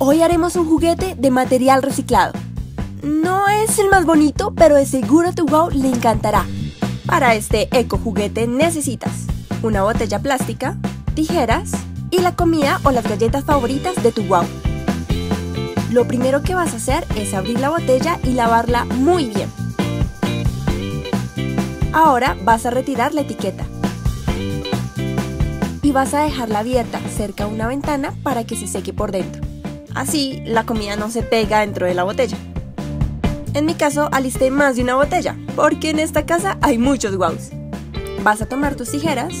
Hoy haremos un juguete de material reciclado. No es el más bonito, pero de seguro a tu guau le encantará. Para este eco juguete necesitas una botella plástica, tijeras y la comida o las galletas favoritas de tu guau. Lo primero que vas a hacer es abrir la botella y lavarla muy bien. Ahora vas a retirar la etiqueta y vas a dejarla abierta cerca a una ventana para que se seque por dentro. Así la comida no se pega dentro de la botella. En mi caso alisté más de una botella porque en esta casa hay muchos guaus. Vas a tomar tus tijeras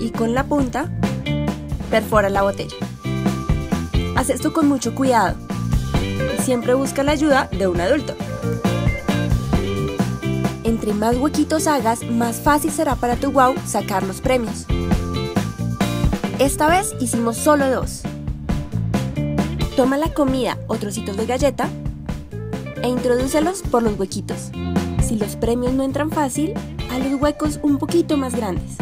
y con la punta perfora la botella. Haz esto con mucho cuidado. Siempre busca la ayuda de un adulto. Entre más huequitos hagas, más fácil será para tu guau sacar los premios. Esta vez hicimos solo 2. Toma la comida o trocitos de galleta e introdúcelos por los huequitos. Si los premios no entran fácil, haz los huecos un poquito más grandes.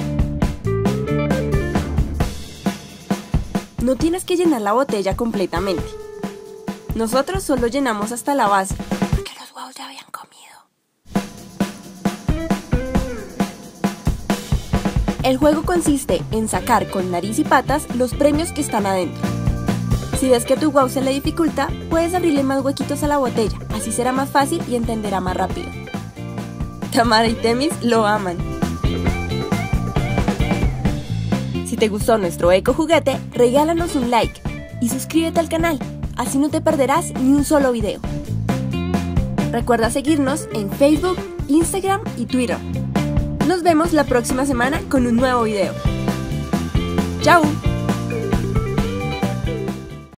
No tienes que llenar la botella completamente. Nosotros solo llenamos hasta la base, porque los guaus ya habían comido. El juego consiste en sacar con nariz y patas los premios que están adentro. Si ves que a tu guau se le dificulta, puedes abrirle más huequitos a la botella, así será más fácil y entenderá más rápido. Tamara y Temis lo aman. Si te gustó nuestro eco juguete, regálanos un like y suscríbete al canal. Así no te perderás ni un solo video. Recuerda seguirnos en Facebook, Instagram y Twitter. Nos vemos la próxima semana con un nuevo video. ¡Chao!